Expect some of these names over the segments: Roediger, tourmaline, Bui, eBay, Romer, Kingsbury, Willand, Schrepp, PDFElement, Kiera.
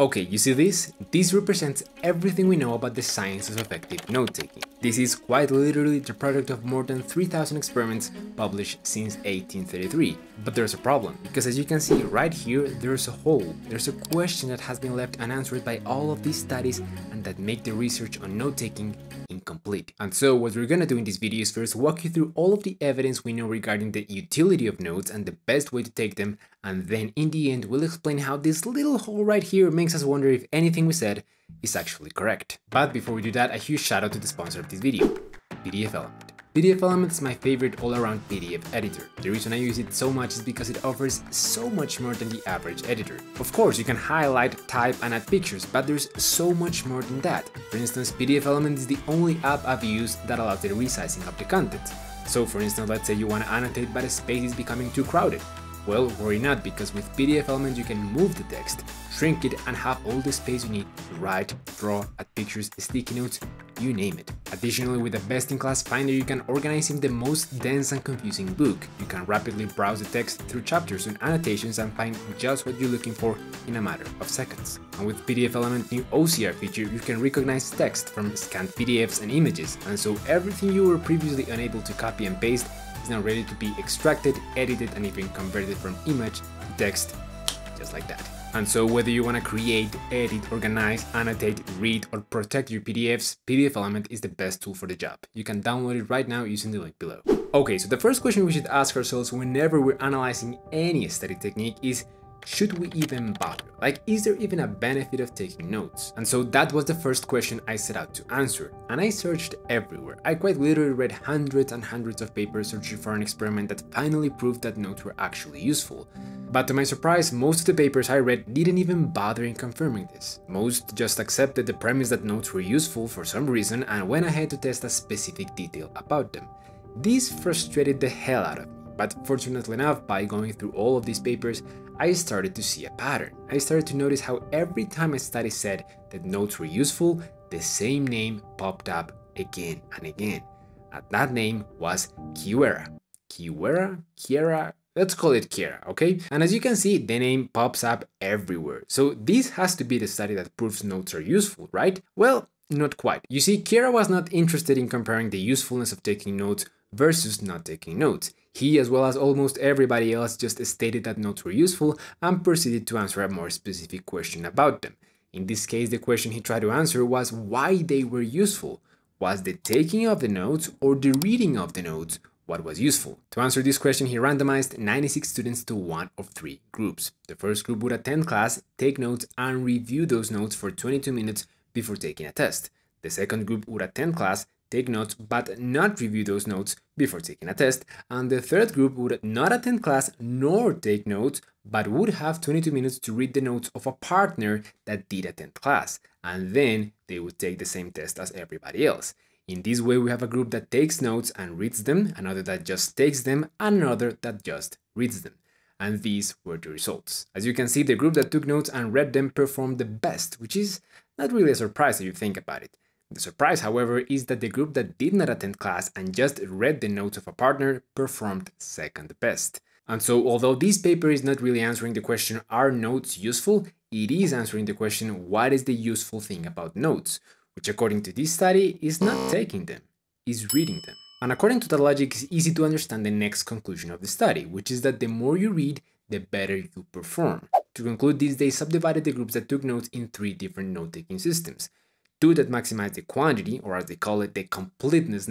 Okay, you see this? This represents everything we know about the science of effective note-taking. This is quite literally the product of more than 3,000 experiments published since 1833. But there's a problem, because as you can see right here, there's a hole. There's a question that has been left unanswered by all of these studies and that make the research on note-taking incomplete. And so what we're gonna do in this video is first walk you through all of the evidence we know regarding the utility of notes and the best way to take them, and then in the end we'll explain how this little hole right here makes us wonder if anything we said is actually correct. But before we do that, a huge shout out to the sponsor of this video, PDFElement. PDFElement is my favorite all-around PDF editor. The reason I use it so much is because it offers so much more than the average editor. Of course, you can highlight, type, and add pictures, but there's so much more than that. For instance, PDFElement is the only app I've used that allows the resizing of the content. So for instance, let's say you want to annotate but a space is becoming too crowded. Well, worry not, because with PDFElement you can move the text, shrink it, and have all the space you need to write, draw, add pictures, sticky notes, you name it. Additionally, with a best-in-class finder, you can organize in the most dense and confusing book. You can rapidly browse the text through chapters and annotations and find just what you're looking for in a matter of seconds. And with PDFElement new OCR feature, you can recognize text from scanned PDFs and images, and so everything you were previously unable to copy and paste is now ready to be extracted, edited, and even converted from image to text, just like that. And so whether you want to create, edit, organize, annotate, read, or protect your PDFs, PDFElement is the best tool for the job. You can download it right now using the link below. Okay, so the first question we should ask ourselves whenever we're analyzing any study technique is, should we even bother? Like, is there even a benefit of taking notes? And so that was the first question I set out to answer, and I searched everywhere. I quite literally read hundreds and hundreds of papers searching for an experiment that finally proved that notes were actually useful. But to my surprise, most of the papers I read didn't even bother in confirming this. Most just accepted the premise that notes were useful for some reason and went ahead to test a specific detail about them. This frustrated the hell out of me. But fortunately enough, by going through all of these papers, I started to see a pattern. I started to notice how every time a study said that notes were useful, the same name popped up again and again. And that name was Kiera. Kiera? Kiera? Let's call it Kiera, okay? And as you can see, the name pops up everywhere. So this has to be the study that proves notes are useful, right? Well, not quite. You see, Kiera was not interested in comparing the usefulness of taking notes versus not taking notes. He, as well as almost everybody else, just stated that notes were useful and proceeded to answer a more specific question about them. In this case, the question he tried to answer was why they were useful. Was the taking of the notes or the reading of the notes what was useful? To answer this question, he randomized 96 students to one of three groups. The first group would attend class, take notes, and review those notes for 22 minutes before taking a test. The second group would attend class, take notes, but not review those notes before taking a test, and the third group would not attend class nor take notes, but would have 22 minutes to read the notes of a partner that did attend class, and then they would take the same test as everybody else. In this way, we have a group that takes notes and reads them, another that just takes them, and another that just reads them. And these were the results. As you can see, the group that took notes and read them performed the best, which is not really a surprise if you think about it. The surprise, however, is that the group that did not attend class and just read the notes of a partner performed second best. And so, although this paper is not really answering the question, are notes useful? It is answering the question, what is the useful thing about notes? Which, according to this study, is not taking them, is reading them. And according to that logic, it's easy to understand the next conclusion of the study, which is that the more you read, the better you perform. To conclude this, they subdivided the groups that took notes in three different note-taking systems. Two that maximize the quantity, or as they call it, the completeness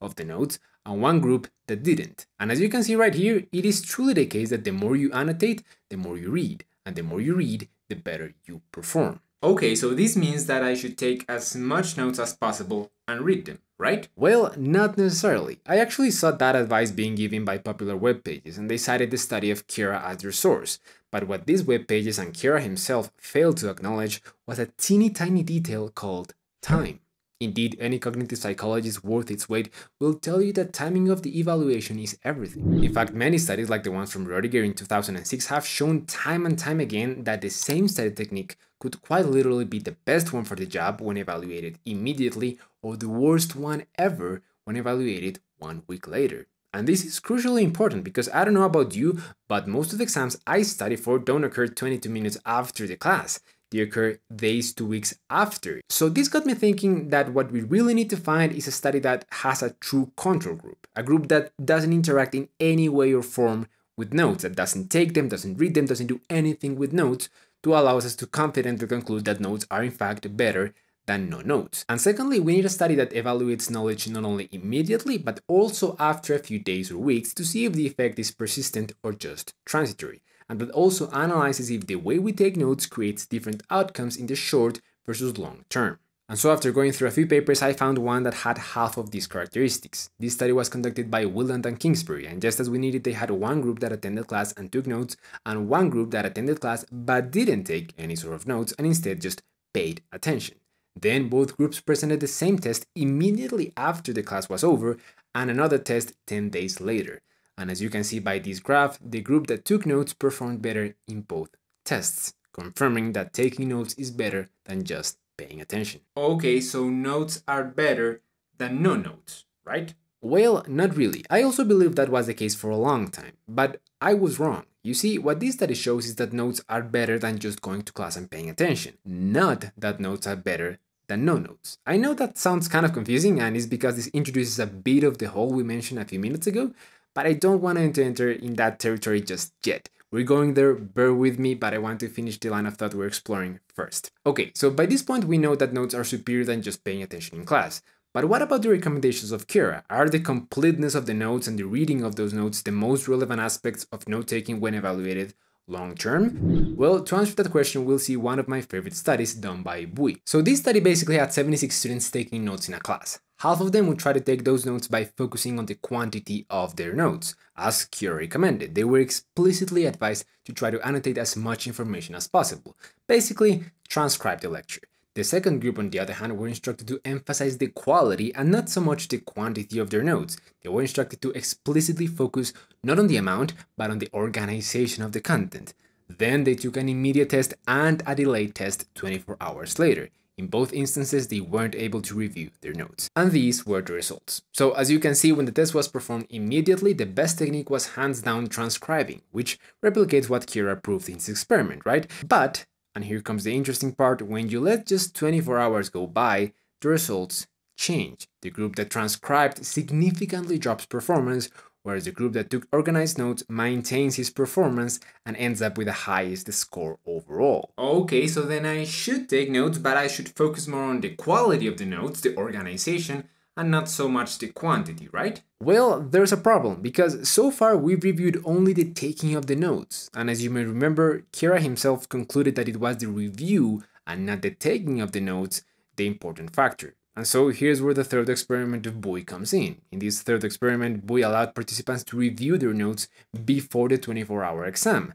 of the notes, and one group that didn't. And as you can see right here, it is truly the case that the more you annotate, the more you read, and the more you read, the better you perform. Okay, so this means that I should take as much notes as possible and read them, right? Well, not necessarily. I actually saw that advice being given by popular web pages, and they cited the study of Kiera as their source. But what these web pages and Kiera himself failed to acknowledge was a teeny tiny detail called time. Indeed, any cognitive psychologist worth its weight will tell you that timing of the evaluation is everything. In fact, many studies like the ones from Roediger in 2006 have shown time and time again that the same study technique could quite literally be the best one for the job when evaluated immediately or the worst one ever when evaluated 1 week later. And this is crucially important because I don't know about you, but most of the exams I study for don't occur 22 minutes after the class. They occur days to weeks after. So this got me thinking that what we really need to find is a study that has a true control group, a group that doesn't interact in any way or form with notes, that doesn't take them, doesn't read them, doesn't do anything with notes, to allow us to confidently conclude that notes are in fact better than no notes. And secondly, we need a study that evaluates knowledge not only immediately, but also after a few days or weeks to see if the effect is persistent or just transitory, and that also analyzes if the way we take notes creates different outcomes in the short versus long term. And so after going through a few papers, I found one that had half of these characteristics. This study was conducted by Willand and Kingsbury, and just as we needed, they had one group that attended class and took notes, and one group that attended class but didn't take any sort of notes and instead just paid attention. Then both groups presented the same test immediately after the class was over, and another test 10 days later. And as you can see by this graph, the group that took notes performed better in both tests, confirming that taking notes is better than just paying attention. Okay, so notes are better than no notes, right? Well, not really. I also believed that was the case for a long time, but I was wrong. You see, what this study shows is that notes are better than just going to class and paying attention, not that notes are better than no notes. I know that sounds kind of confusing, and it's because this introduces a bit of the hole we mentioned a few minutes ago, but I don't want to enter in that territory just yet. We're going there, bear with me, but I want to finish the line of thought we're exploring first. Okay, so by this point we know that notes are superior than just paying attention in class. But what about the recommendations of Kiera? Are the completeness of the notes and the reading of those notes the most relevant aspects of note-taking when evaluated long-term? Well, to answer that question, we'll see one of my favorite studies done by Bui. So this study basically had 76 students taking notes in a class. Half of them would try to take those notes by focusing on the quantity of their notes, as Kiera recommended. They were explicitly advised to try to annotate as much information as possible, basically transcribe the lecture. The second group, on the other hand, were instructed to emphasize the quality and not so much the quantity of their notes. They were instructed to explicitly focus not on the amount, but on the organization of the content. Then they took an immediate test and a delayed test 24 hours later. In both instances, they weren't able to review their notes. And these were the results. So as you can see, when the test was performed immediately, the best technique was hands down transcribing, which replicates what Kiera proved in his experiment, right? But, and here comes the interesting part, when you let just 24 hours go by, the results change. The group that transcribed significantly drops performance, whereas the group that took organized notes maintains his performance and ends up with the highest score overall. Okay, so then I should take notes, but I should focus more on the quality of the notes, the organization, and not so much the quantity, right? Well, there's a problem, because so far we've reviewed only the taking of the notes. And as you may remember, Kiera himself concluded that it was the review and not the taking of the notes, the important factor. And so here's where the third experiment of Bui comes in. In this third experiment, Bui allowed participants to review their notes before the 24-hour exam.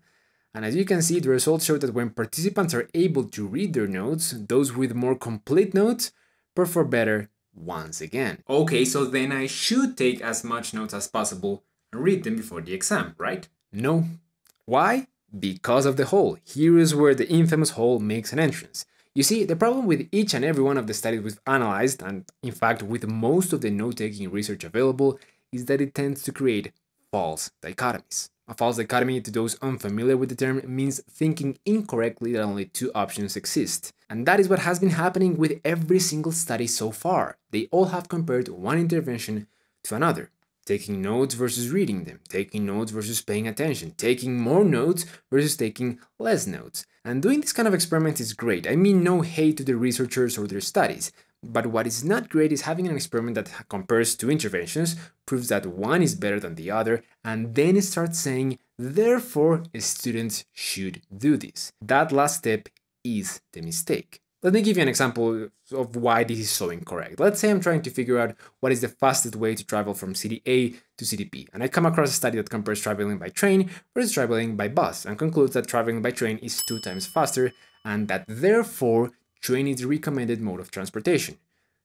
And as you can see, the results show that when participants are able to read their notes, those with more complete notes perform better once again. Okay, so then I should take as much notes as possible and read them before the exam, right? No. Why? Because of the hole. Here is where the infamous hole makes an entrance. You see, the problem with each and every one of the studies we've analyzed, and in fact with most of the note-taking research available, is that it tends to create false dichotomies. A false dichotomy, to those unfamiliar with the term, means thinking incorrectly that only two options exist. And that is what has been happening with every single study so far. They all have compared one intervention to another. Taking notes versus reading them, taking notes versus paying attention, taking more notes versus taking less notes. And doing this kind of experiment is great. I mean, no hate to the researchers or their studies. But what is not great is having an experiment that compares two interventions, proves that one is better than the other, and then starts saying, therefore, students should do this. That last step is the mistake. Let me give you an example of why this is so incorrect. Let's say I'm trying to figure out what is the fastest way to travel from city A to city B, and I come across a study that compares traveling by train versus traveling by bus and concludes that traveling by train is 2 times faster and that therefore train is the recommended mode of transportation.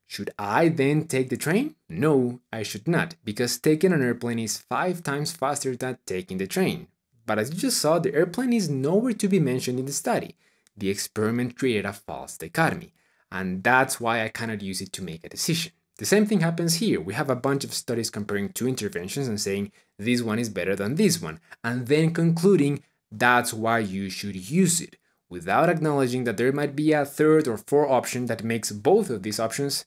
Should I then take the train? No, I should not, because taking an airplane is 5 times faster than taking the train. But as you just saw, the airplane is nowhere to be mentioned in the study. The experiment created a false dichotomy, and that's why I cannot use it to make a decision. The same thing happens here. We have a bunch of studies comparing two interventions and saying this one is better than this one, and then concluding that's why you should use it, without acknowledging that there might be a third or fourth option that makes both of these options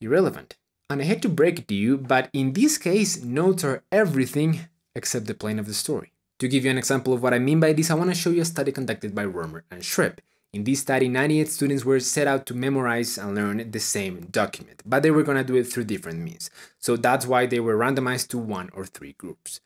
irrelevant. And I hate to break it to you, but in this case, notes are everything except the plane of the story. To give you an example of what I mean by this, I want to show you a study conducted by Romer and Schrepp. In this study, 98 students were set out to memorize and learn the same document, but they were going to do it through different means. So that's why they were randomized to one or three groups.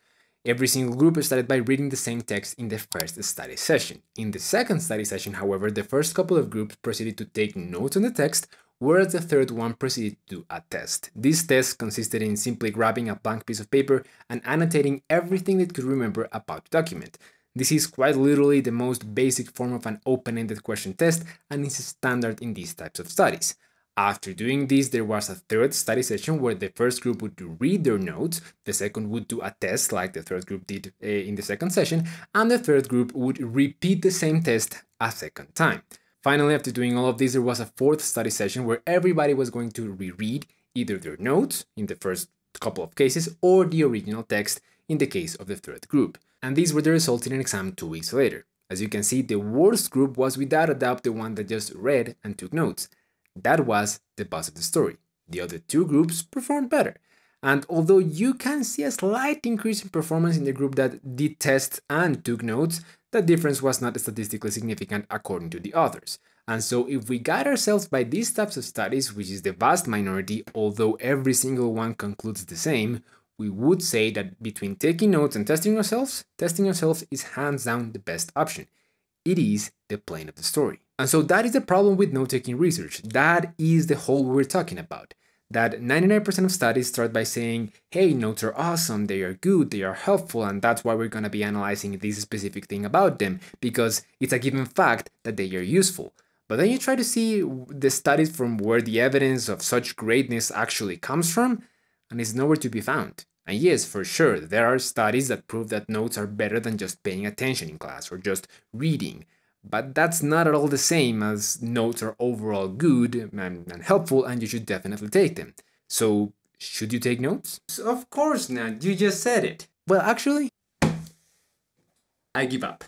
Every single group started by reading the same text in the first study session. In the second study session, however, the first couple of groups proceeded to take notes on the text, whereas the third one proceeded to do a test. This test consisted in simply grabbing a blank piece of paper and annotating everything that could remember about the document. This is quite literally the most basic form of an open-ended question test, and is standard in these types of studies. After doing this, there was a third study session where the first group would read their notes, the second would do a test like the third group did in the second session, and the third group would repeat the same test a second time. Finally, after doing all of this, there was a fourth study session where everybody was going to reread either their notes, in the first couple of cases, or the original text, in the case of the third group. And these were the results in an exam 2 weeks later. As you can see, the worst group was without a doubt the one that just read and took notes. That was the boss of the story. The other two groups performed better. And although you can see a slight increase in performance in the group that did tests and took notes, the difference was not statistically significant according to the authors. And so if we guide ourselves by these types of studies, which is the vast minority, although every single one concludes the same, we would say that between taking notes and testing yourselves is hands down the best option. It is the plane of the story. And so that is the problem with note-taking research. That is the hole we're talking about. That 99% of studies start by saying, hey, notes are awesome, they are good, they are helpful, and that's why we're going to be analyzing this specific thing about them, because it's a given fact that they are useful. But then you try to see the studies from where the evidence of such greatness actually comes from, and it's nowhere to be found. And yes, for sure, there are studies that prove that notes are better than just paying attention in class or just reading, but that's not at all the same as notes are overall good and helpful, and you should definitely take them. So, should you take notes? Of course not, you just said it. Well, actually, I give up.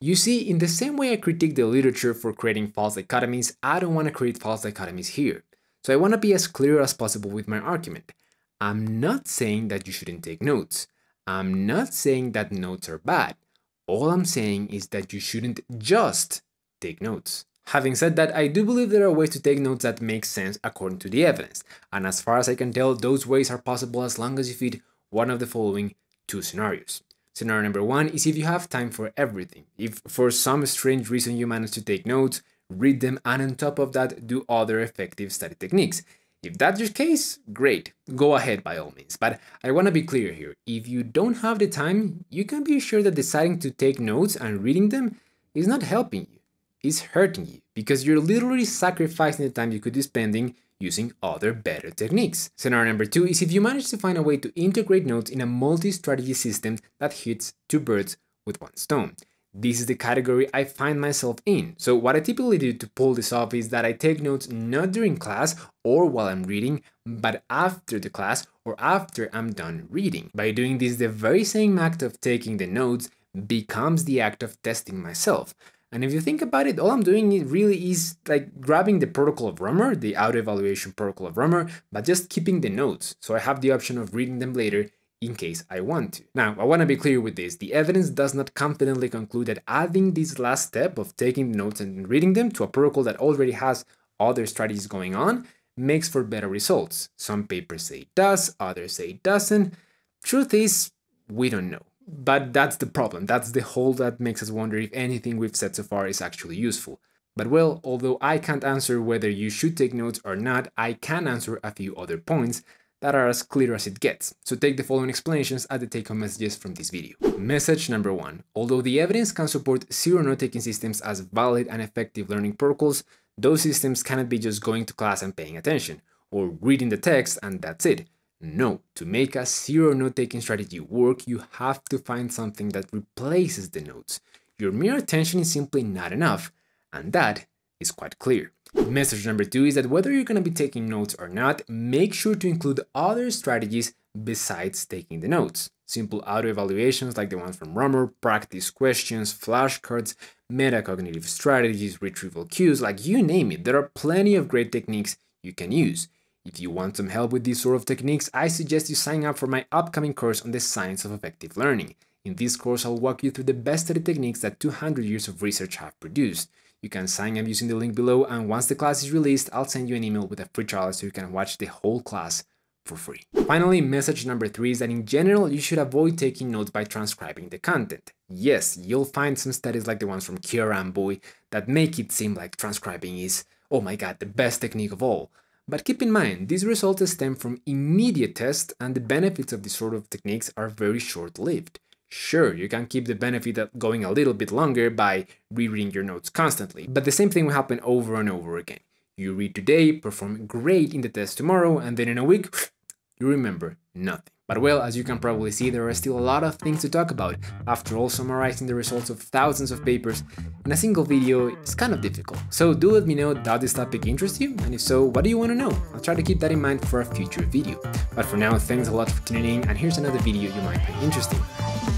You see, in the same way I critique the literature for creating false dichotomies, I don't want to create false dichotomies here. So I want to be as clear as possible with my argument. I'm not saying that you shouldn't take notes. I'm not saying that notes are bad. All I'm saying is that you shouldn't just take notes. Having said that, I do believe there are ways to take notes that make sense according to the evidence. And as far as I can tell, those ways are possible as long as you fit one of the following two scenarios. Scenario number one is if you have time for everything. If for some strange reason you manage to take notes, read them, and on top of that, do other effective study techniques. If that's your case, great, go ahead by all means. But I want to be clear here, if you don't have the time, you can be sure that deciding to take notes and reading them is not helping you, it's hurting you, because you're literally sacrificing the time you could be spending using other better techniques. Scenario number two is if you manage to find a way to integrate notes in a multi-strategy system that hits two birds with one stone. This is the category I find myself in. So what I typically do to pull this off is that I take notes not during class or while I'm reading, but after the class or after I'm done reading. By doing this, the very same act of taking the notes becomes the act of testing myself. And if you think about it, all I'm doing it really is like grabbing the protocol of Romer, the auto-evaluation protocol of Romer, but just keeping the notes. So I have the option of reading them later in case I want to. Now, I want to be clear with this. The evidence does not confidently conclude that adding this last step of taking notes and reading them to a protocol that already has other strategies going on makes for better results. Some papers say it does, others say it doesn't. Truth is, we don't know. But that's the problem. That's the hole that makes us wonder if anything we've said so far is actually useful. But well, although I can't answer whether you should take notes or not, I can answer a few other points that are as clear as it gets. So take the following explanations as the take-home messages from this video. Message number one. Although the evidence can support zero note-taking systems as valid and effective learning protocols, those systems cannot be just going to class and paying attention, or reading the text and that's it. No, to make a zero note-taking strategy work, you have to find something that replaces the notes. Your mere attention is simply not enough, and that is quite clear. Message number 2 is that whether you're going to be taking notes or not, make sure to include other strategies besides taking the notes. Simple auto-evaluations like the ones from Romer, practice questions, flashcards, metacognitive strategies, retrieval cues, like you name it. There are plenty of great techniques you can use. If you want some help with these sort of techniques, I suggest you sign up for my upcoming course on the science of effective learning. In this course, I'll walk you through the best study techniques that 200 years of research have produced. You can sign up using the link below, and once the class is released, I'll send you an email with a free trial so you can watch the whole class for free. Finally, message number 3 is that in general, you should avoid taking notes by transcribing the content. Yes, you'll find some studies like the ones from Kiera and Bui that make it seem like transcribing is, oh my god, the best technique of all. But keep in mind, these results stem from immediate tests, and the benefits of these sort of techniques are very short-lived. Sure, you can keep the benefit of going a little bit longer by rereading your notes constantly, but the same thing will happen over and over again. You read today, perform great in the test tomorrow, and then in a week, you remember nothing. But well, as you can probably see, there are still a lot of things to talk about. After all, summarizing the results of thousands of papers in a single video is kind of difficult. So do let me know, does this topic interest you? And if so, what do you want to know? I'll try to keep that in mind for a future video. But for now, thanks a lot for tuning in, and here's another video you might find interesting.